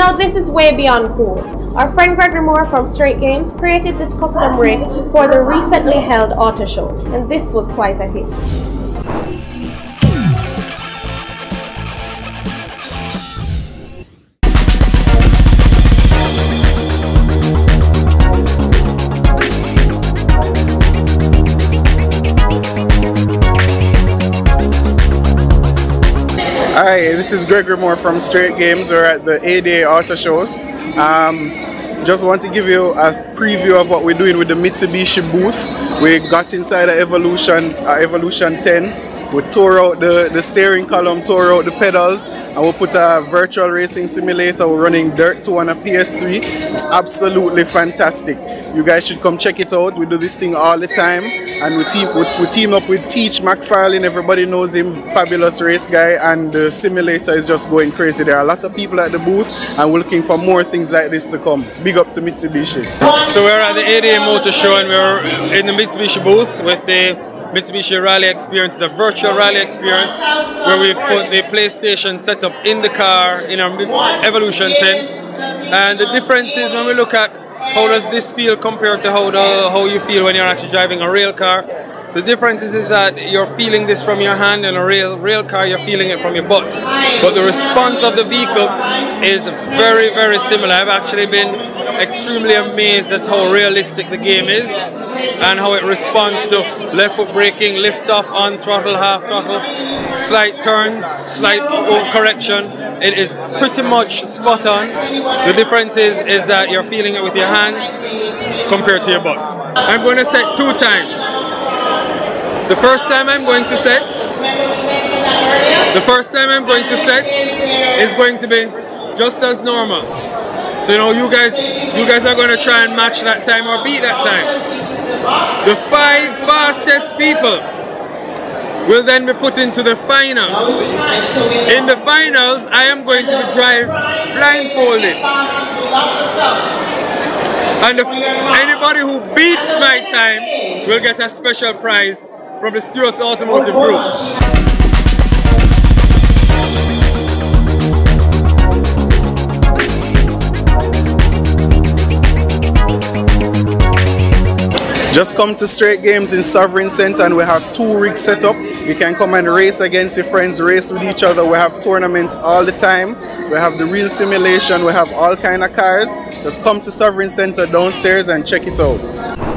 Now this is way beyond cool. Our friend Greg Ramore from Str8 Games created this custom rig for the recently held auto show, and this was quite a hit. Hi, this is Greg Ramore from Str8 Games. We're at the A-Day Auto Shows. Just want to give you a preview of what we're doing with the Mitsubishi booth. We got inside an Evolution 10. We tore out the steering column, tore out the pedals, and we put a virtual racing simulator. We're running Dirt 2 on a PS3. It's absolutely fantastic. You guys should come check it out. We do this thing all the time, and we team up with Teach McFarlane. Everybody knows him, fabulous race guy, and the simulator is just going crazy. There are lots of people at the booth, and we're looking for more things like this to come. Big up to Mitsubishi. So we're at the A-Day Motor Show, and we're in the Mitsubishi booth with the Mitsubishi Rally Experience. Is a virtual rally experience where we put the PlayStation setup in the car in our Evolution 10, and the difference is when we look at how does this feel compared to how you feel when you're actually driving a real car. The difference is that you're feeling this from your hand, and a real car you're feeling it from your butt. But the response of the vehicle is very, very similar. I've actually been extremely amazed at how realistic the game is and how it responds to left foot braking, lift off, on throttle, half throttle, slight turns, slight correction. It is pretty much spot on. The difference is that you're feeling it with your hands compared to your butt. I'm going to set two times. The first time I'm going to set, is going to be just as normal. So you know, you guys are going to try and match that time or beat that time. The 5 fastest people will then be put into the finals. In the finals, I am going to drive blindfolded. And anybody who beats my time will get a special prize from the Stewart's Automotive Group. Just come to Str8 Games in Sovereign Center, and we have 2 rigs set up. You can come and race against your friends, race with each other. We have tournaments all the time. We have the real simulation. We have all kind of cars. Just come to Sovereign Center downstairs and check it out.